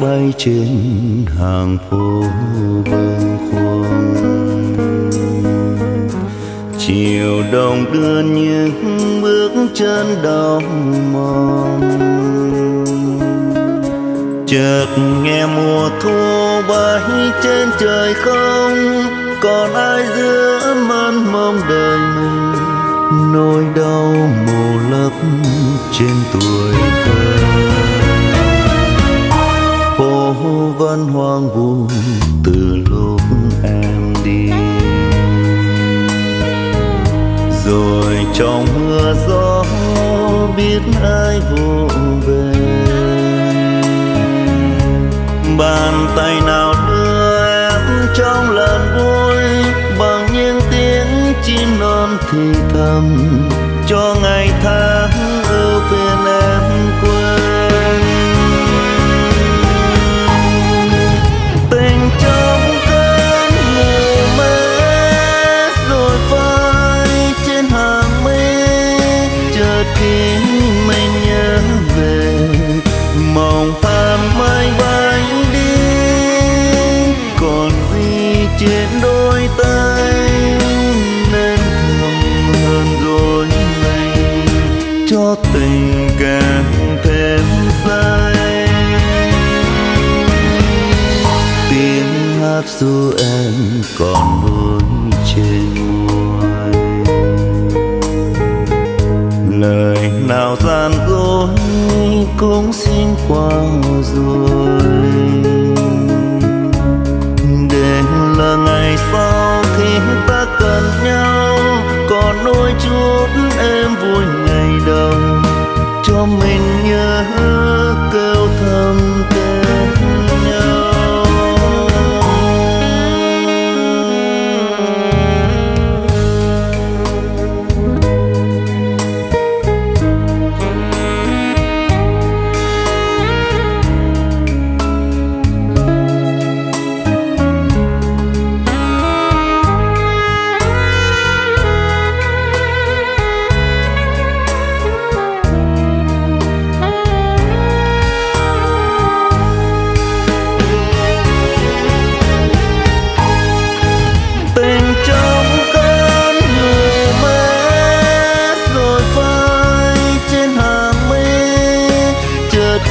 bay trên hàng phố bâng khuâng. Chiều đông đưa những bước chân đau mòn, chợt nghe mùa thu bay trên trời không. Còn ai giữa man mong đời mình, nỗi đau mù lấp trên tuổi thơ. Phố vẫn hoang vu từ lúc em đi, rồi trong mưa gió biết ai vô về. Bàn tay nào đưa em trong lần vui, bằng những tiếng chim non thì thầm cho ngày tháng ưu phiền em quên. Tình trong cơn mù mê rồi phai trên hàng mi, chợt khi mình nhớ về mong than mây bay đi. Còn gì trên đôi tay nên thầm hơn rồi mình, cho tình càng thêm say. Tiếng hát ru em còn vương trên môi, lời nào gian dối cũng xin qua rồi. Là ngày sau khi ta cần nhau, còn đôi chút em vui ngày đầu cho mình nhớ kêu thầm tên nhau.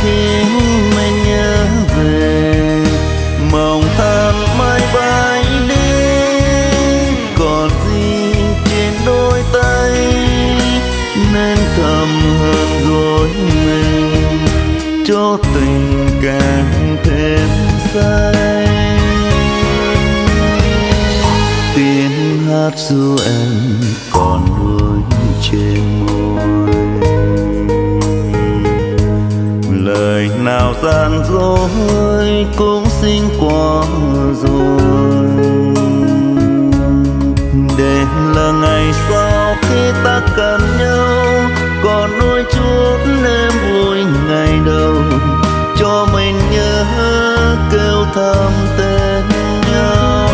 Khi mình nhớ về mong than mây bay đi, còn gì trên đôi tay nên thầm hơn rồi mình, cho tình càng thêm say. Tiếng hát ru em còn vương trên môi, lời nào gian dối cũng xin qua rồi. Để là ngày sau khi ta cần nhau, còn đôi chút em vui ngày đầu cho mình nhớ kêu thầm tên nhau.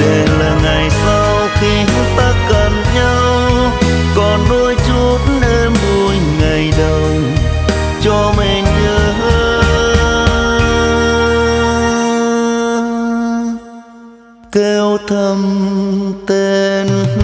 Để là ngày sau khi ta cần nhau, còn đôi chút em vui ngày đầu cho mình nhớ kêu thầm tên.